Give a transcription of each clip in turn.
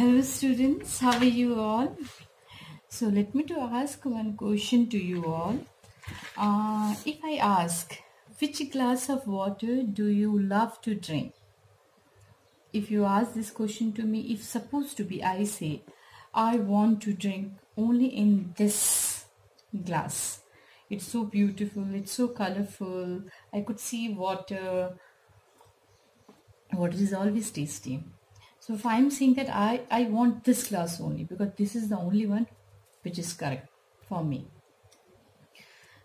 Hello students, how are you all? So let me to ask one question to you all. If I ask, which glass of water do you love to drink? If you ask this question to me, if supposed to be I say, I want to drink only in this glass. It's so beautiful, it's so colorful. I could see water. Water is always tasty. So if I'm saying that I want this glass only because this is the only one which is correct for me.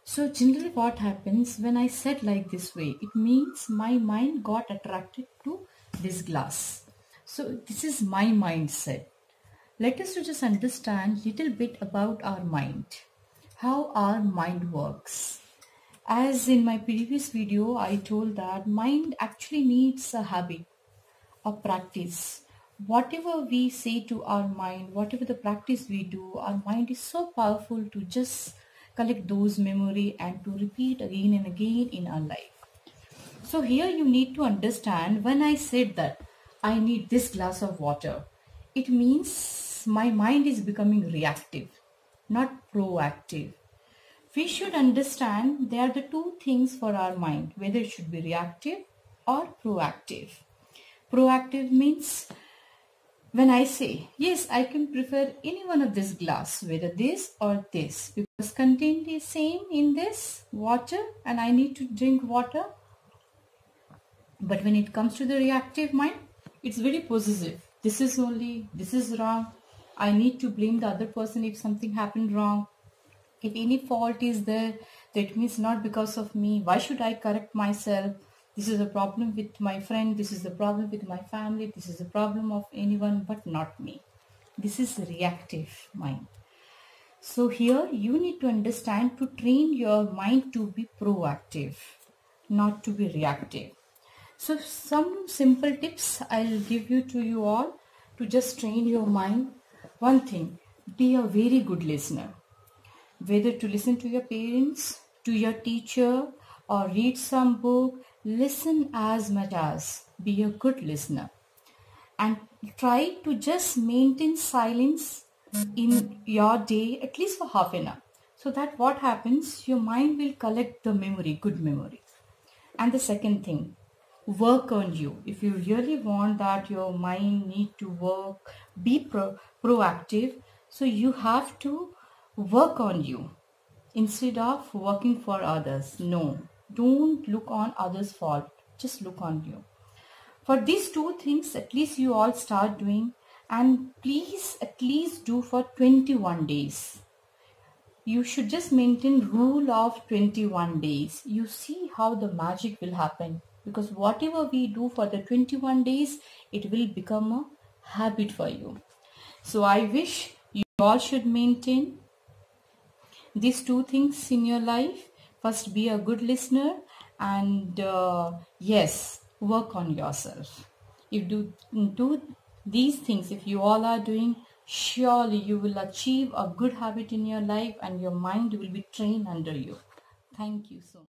So generally what happens when I said like this way, it means my mind got attracted to this glass. So this is my mindset. Let us just understand little bit about our mind, how our mind works. As in my previous video, I told that mind actually needs a habit, a practice. Whatever we say to our mind, whatever the practice we do, our mind is so powerful to just collect those memory and to repeat again and again in our life. So here you need to understand, when I said that I need this glass of water, it means my mind is becoming reactive, not proactive. We should understand there are the two things for our mind, whether it should be reactive or proactive. Proactive means when I say, yes, I can prefer any one of this glass, whether this or this, because content is same in this water and I need to drink water. But when it comes to the reactive mind, it's very possessive. This is only, this is wrong. I need to blame the other person if something happened wrong. If any fault is there, that means not because of me. Why should I correct myself? This is a problem with my friend. This is the problem with my family. This is the problem of anyone but not me. This is reactive mind. So here you need to understand to train your mind to be proactive, not to be reactive. So some simple tips I'll give you to you all to just train your mind. One thing, be a very good listener. Whether to listen to your parents, to your teacher, or read some book, listen as much as. Be a good listener. And try to just maintain silence in your day, at least for half an hour. So that what happens, your mind will collect the memory, good memory. And the second thing, work on you. If you really want that your mind need to work, be proactive. So you have to work on you instead of working for others. No, don't look on others' fault. Just look on you. For these two things, at least you all start doing, and please at least do for 21 days. You should just maintain rule of 21 days. You see how the magic will happen, because whatever we do for the 21 days, it will become a habit for you. So I wish you all should maintain these two things in your life. First, be a good listener, and yes, work on yourself. If you do these things, if you all are doing, surely you will achieve a good habit in your life and your mind will be trained under you. Thank you so much.